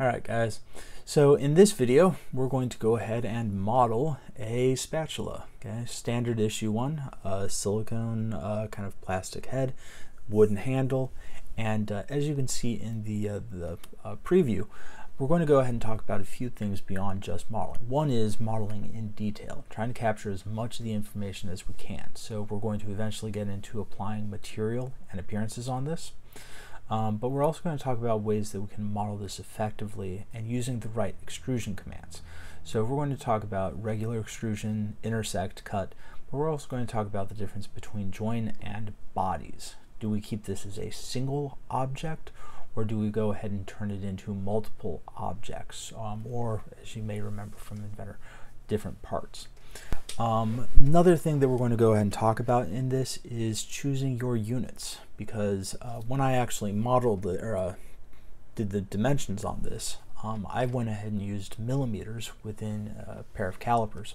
Alright guys, so in this video we're going to go ahead and model a spatula. Okay, standard issue one, silicone kind of plastic head, wooden handle, and as you can see in the preview, we're going to go ahead and talk about a few things beyond just modeling. One is modeling in detail, trying to capture as much of the information as we can. So we're going to eventually get into applying material and appearances on this. But we're also going to talk about ways that we can model this effectively and using the right extrusion commands. So we're going to talk about regular extrusion, intersect, cut, but we're also going to talk about the difference between join and bodies. Do we keep this as a single object, or do we go ahead and turn it into multiple objects, or as you may remember from Inventor, different parts. Another thing that we're going to go ahead and talk about in this is choosing your units, because when I actually modeled did the dimensions on this, I went ahead and used millimeters within a pair of calipers,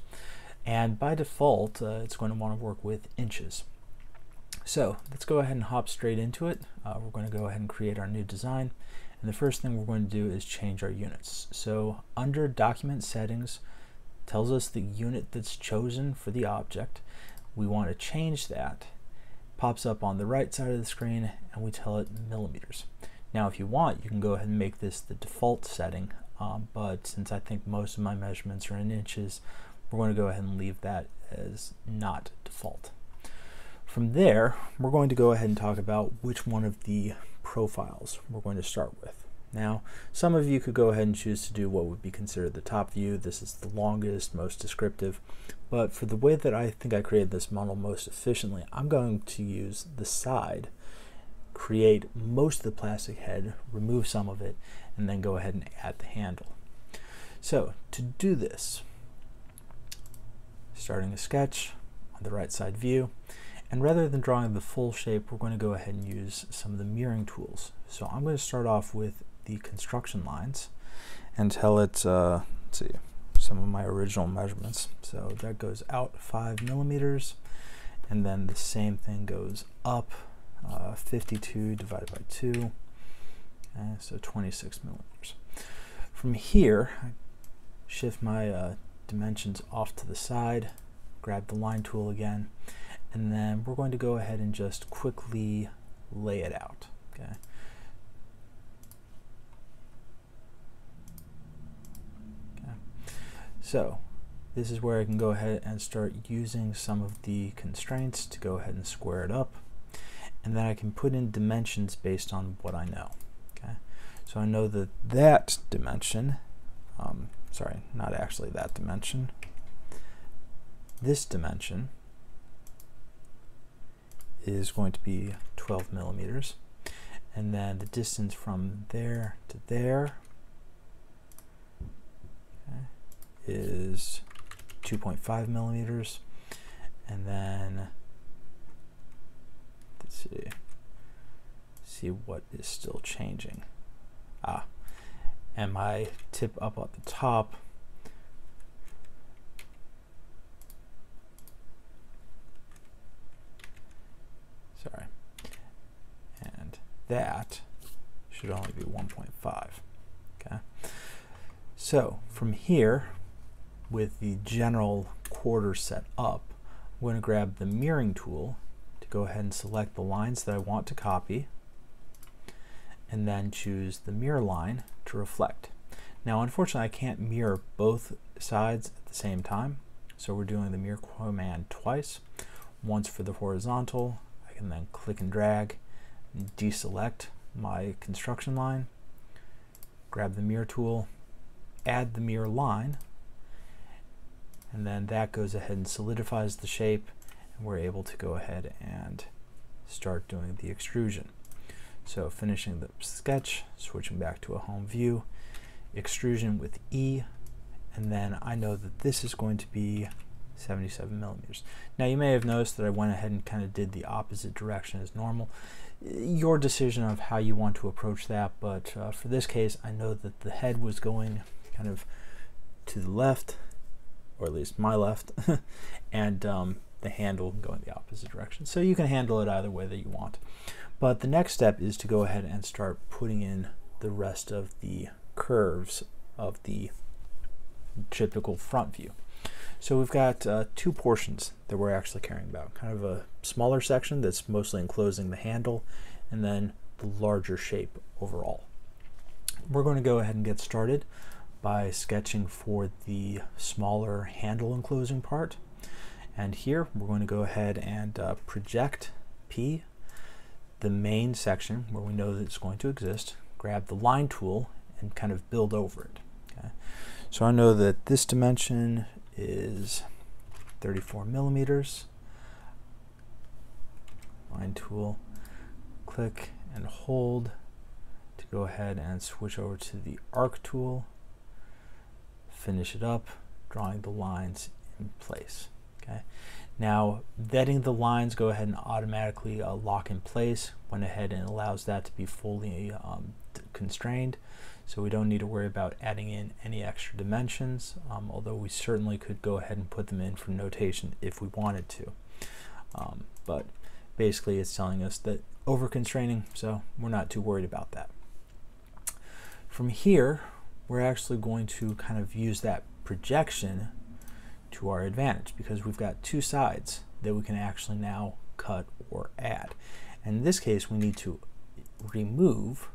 and by default it's going to want to work with inches. So let's go ahead and hop straight into it. We're going to go ahead and create our new design, and the first thing we're going to do is change our units. So under document settings, tells us the unit that's chosen for the object. We want to change that. Pops up on the right side of the screen, and we tell it millimeters. Now if you want, you can go ahead and make this the default setting, but since I think most of my measurements are in inches, we're going to go ahead and leave that as not default. From there, we're going to go ahead and talk about which one of the profiles we're going to start with. Now, some of you could go ahead and choose to do what would be considered the top view. This is the longest, most descriptive, but for the way that I think I created this model most efficiently, I'm going to use the side, create most of the plastic head, remove some of it, and then go ahead and add the handle. So to do this, starting a sketch on the right side view, and rather than drawing the full shape, we're going to go ahead and use some of the mirroring tools. So I'm going to start off with the construction lines and tell it, let's see, some of my original measurements. So that goes out 5 millimeters, and then the same thing goes up 52 divided by 2, so 26 millimeters. From here, I shift my dimensions off to the side, grab the line tool again, and then we're going to go ahead and just quickly lay it out. Okay. So this is where I can go ahead and start using some of the constraints to go ahead and square it up, and then I can put in dimensions based on what I know. Okay, so I know that that dimension, sorry, not actually that dimension, this dimension is going to be 12 millimeters, and then the distance from there to there is 2.5 millimeters, and then let's see what is still changing. And my tip up at the top and that should only be 1.5. okay, so from here, with the general quarter set up, I'm going to grab the mirroring tool to go ahead and select the lines that I want to copy, and then choose the mirror line to reflect. Now unfortunately I can't mirror both sides at the same time, so we're doing the mirror command twice, once for the horizontal. I can then click and drag and deselect my construction line, grab the mirror tool, add the mirror line, and then that goes ahead and solidifies the shape, and we're able to go ahead and start doing the extrusion. So finishing the sketch, switching back to a home view, extrusion with E, and then I know that this is going to be 77 millimeters. Now you may have noticed that I went ahead and kind of did the opposite direction as normal. Your decision of how you want to approach that, but for this case I know that the head was going kind of to the left, or at least my left, and the handle going the opposite direction. So you can handle it either way that you want. But the next step is to go ahead and start putting in the rest of the curves of the typical front view. So we've got two portions that we're actually caring about, kind of a smaller section that's mostly enclosing the handle, and then the larger shape overall. We're going to go ahead and get started by sketching for the smaller handle enclosing part. And here we're going to go ahead and project P, the main section where we know that it's going to exist, grab the line tool and kind of build over it. Okay? So I know that this dimension is 34 millimeters. Line tool, click and hold to go ahead and switch over to the arc tool, finish it up, drawing the lines in place. Okay. Now, vetting the lines, go ahead and automatically lock in place. Went ahead and allows that to be fully constrained, so we don't need to worry about adding in any extra dimensions, although we certainly could go ahead and put them in for notation if we wanted to. But basically it's telling us that over constraining, so we're not too worried about that. From here, we're actually going to kind of use that projection to our advantage, because we've got two sides that we can actually now cut or add. And in this case, we need to remove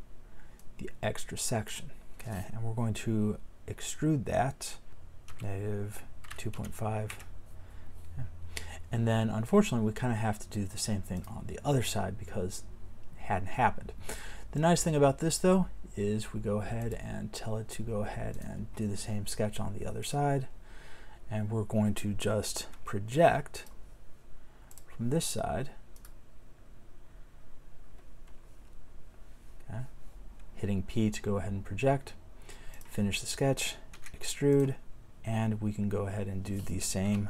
the extra section. Okay, and we're going to extrude that -2.5. Okay. And then unfortunately, we kind of have to do the same thing on the other side because it hadn't happened. The nice thing about this though is we go ahead and tell it to go ahead and do the same sketch on the other side. And we're going to just project from this side, okay, hitting P to go ahead and project, finish the sketch, extrude, and we can go ahead and do the same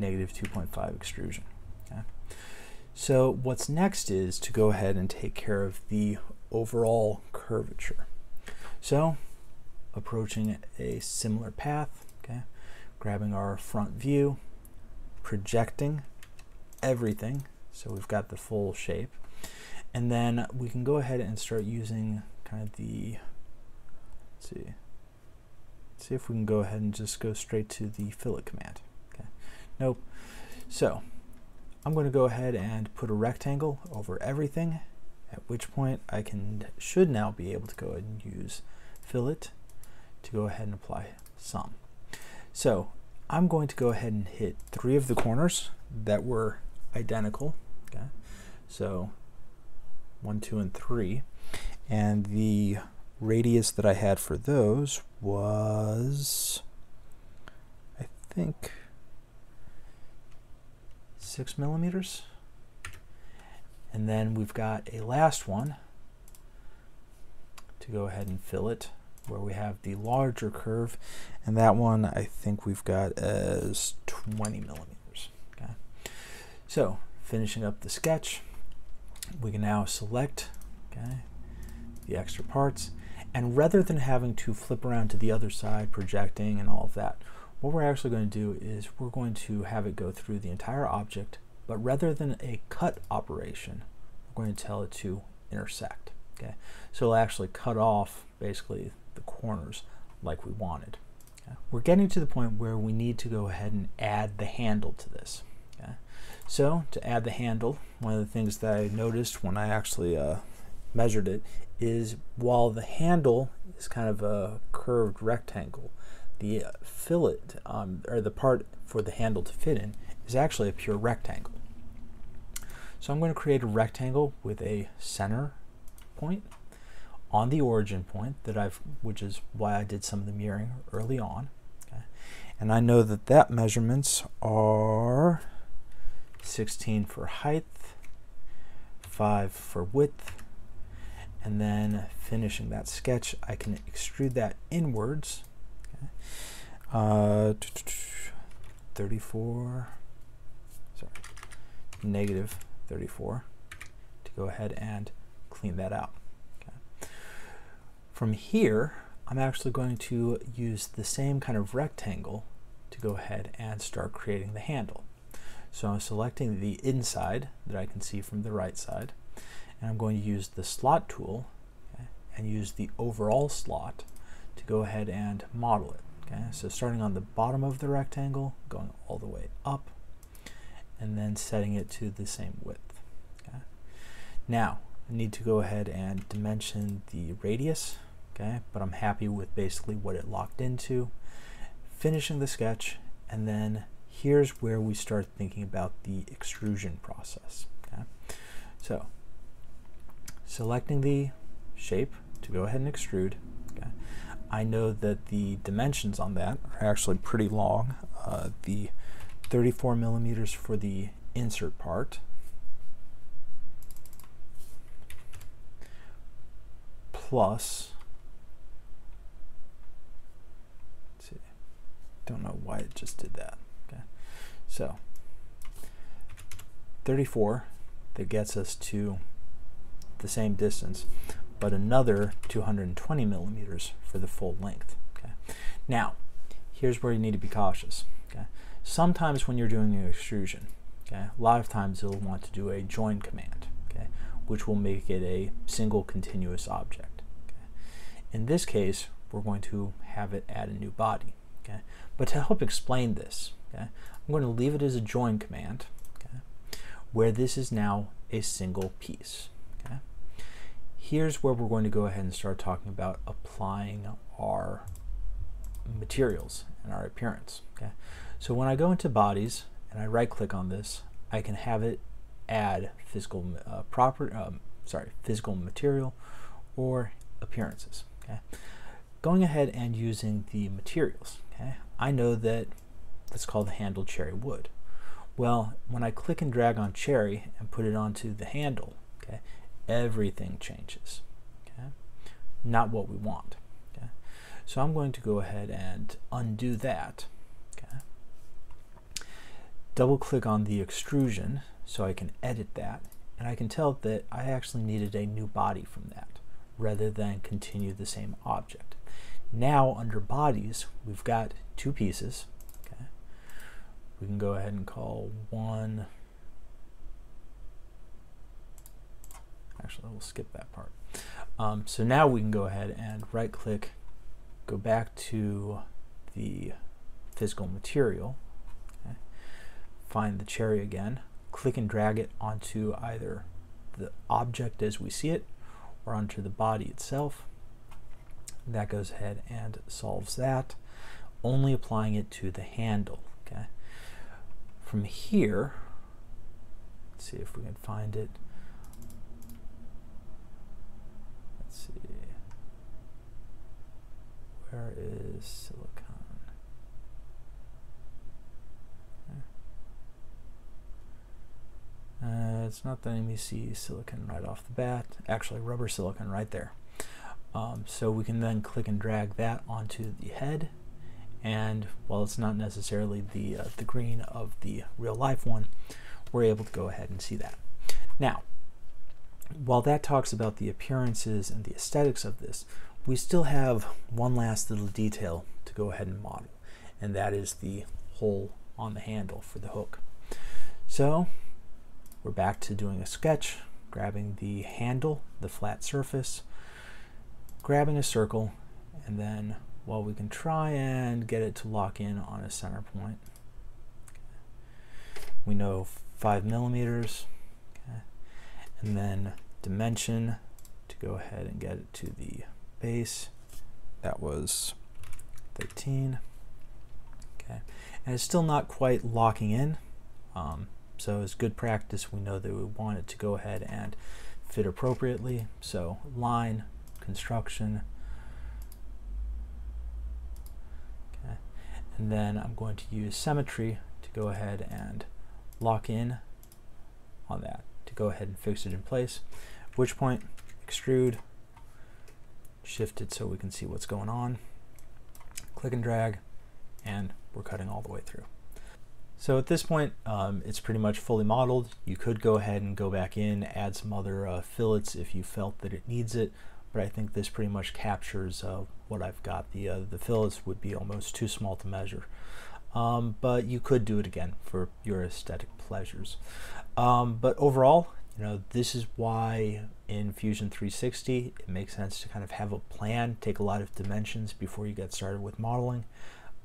-2.5 extrusion. Okay. So what's next is to go ahead and take care of the overall curvature. So approaching a similar path, okay, grabbing our front view, projecting everything, so we've got the full shape, and then we can go ahead and start using kind of the, let's see if we can go ahead and just go straight to the fillet command. Okay, nope. So I'm going to go ahead and put a rectangle over everything, at which point I should now be able to go ahead and use fillet to go ahead and apply some. So I'm going to go ahead and hit three of the corners that were identical. Okay, so 1, 2, and 3, and the radius that I had for those was, I think, 6 millimeters. And then we've got a last one to go ahead and fill it, where we have the larger curve, and that one I think we've got as 20 millimeters. Okay. So finishing up the sketch, we can now select, okay, the extra parts, and rather than having to flip around to the other side, projecting and all of that, what we're actually going to do is we're going to have it go through the entire object, but rather than a cut operation, we're going to tell it to intersect. Okay, so it'll actually cut off basically the corners like we wanted. Okay. We're getting to the point where we need to go ahead and add the handle to this. Okay. So to add the handle, one of the things that I noticed when I actually measured it is while the handle is kind of a curved rectangle, the fillet, or the part for the handle to fit in, is actually a pure rectangle. So I'm going to create a rectangle with a center point on the origin point that which is why I did some of the mirroring early on. Okay. And I know that measurements are 16 for height, 5 for width, and then finishing that sketch, I can extrude that inwards. Okay. -34 to go ahead and clean that out. Okay. From here, I'm actually going to use the same kind of rectangle to go ahead and start creating the handle. So I'm selecting the inside that I can see from the right side, and I'm going to use the slot tool, okay, and use the overall slot to go ahead and model it. Okay, so starting on the bottom of the rectangle, going all the way up, and then setting it to the same width. Okay. Now, I need to go ahead and dimension the radius, okay, but I'm happy with basically what it locked into. Finishing the sketch, and then here's where we start thinking about the extrusion process. Okay. So, selecting the shape to go ahead and extrude. Okay. I know that the dimensions on that are actually pretty long. The 34 millimeters for the insert part, plus, let's see, don't know why it just did that. Okay, so 34, that gets us to the same distance, but another 220 millimeters for the full length. Okay, now here's where you need to be cautious. Okay, sometimes when you're doing an extrusion, okay, a lot of times you'll want to do a join command, okay, which will make it a single continuous object. Okay. In this case, we're going to have it add a new body. Okay, but to help explain this, okay, I'm going to leave it as a join command, okay, where this is now a single piece. Okay. Here's where we're going to go ahead and start talking about applying our materials and our appearance. Okay. So when I go into bodies and I right click on this, I can have it add physical physical material or appearances. Okay. Going ahead and using the materials. Okay. I know that let's call the handle cherry wood. Well, when I click and drag on cherry and put it onto the handle, okay, everything changes, okay? Not what we want. Okay? So I'm going to go ahead and undo that. Okay? Double click on the extrusion so I can edit that, and I can tell that I actually needed a new body from that rather than continue the same object. Now under bodies, we've got two pieces. Okay? We can go ahead and call one, actually, we'll skip that part. So now we can go ahead and right click, go back to the physical material, okay, find the cherry again, click and drag it onto either the object as we see it or onto the body itself. That goes ahead and solves that, only applying it to the handle. Okay. From here, let's see if we can find it. See, where is silicon? It's not letting me see silicon right off the bat. Actually, rubber silicon right there. So we can then click and drag that onto the head. And while it's not necessarily the green of the real life one, we're able to go ahead and see that. Now, while that talks about the appearances and the aesthetics of this, we still have one last little detail to go ahead and model, and that is the hole on the handle for the hook. So we're back to doing a sketch, grabbing the handle, the flat surface, grabbing a circle, and then while we can try and get it to lock in on a center point, we know 5 millimeters. And then dimension to go ahead and get it to the base. That was 13. Okay, and it's still not quite locking in. So as good practice, we know that we want it to go ahead and fit appropriately. So line, construction. Okay, and then I'm going to use symmetry to go ahead and lock in on that, to go ahead and fix it in place, at which point extrude, shift it so we can see what's going on, click and drag, and we're cutting all the way through. So at this point, it's pretty much fully modeled. You could go ahead and go back in, add some other fillets if you felt that it needs it, but I think this pretty much captures what I've got. The fillets would be almost too small to measure. But you could do it again for your aesthetic pleasures. But overall, you know, this is why in Fusion 360, it makes sense to kind of have a plan, take a lot of dimensions before you get started with modeling,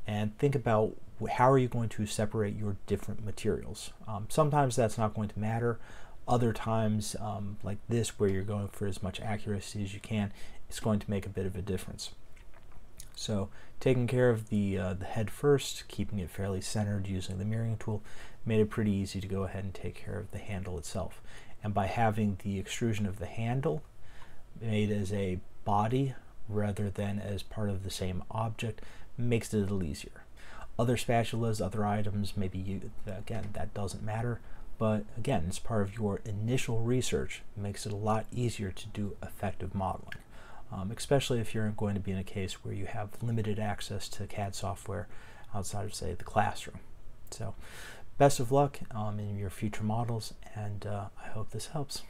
and think about how are you going to separate your different materials. Sometimes that's not going to matter. Other times, like this, where you're going for as much accuracy as you can, it's going to make a bit of a difference. So taking care of the head first, keeping it fairly centered using the mirroring tool, made it pretty easy to go ahead and take care of the handle itself. And by having the extrusion of the handle made as a body rather than as part of the same object makes it a little easier. Other spatulas, other items, maybe you, again, that doesn't matter. But again, it's part of your initial research, makes it a lot easier to do effective modeling. Especially if you're going to be in a case where you have limited access to CAD software outside of, say, the classroom. So best of luck in your future models, and I hope this helps.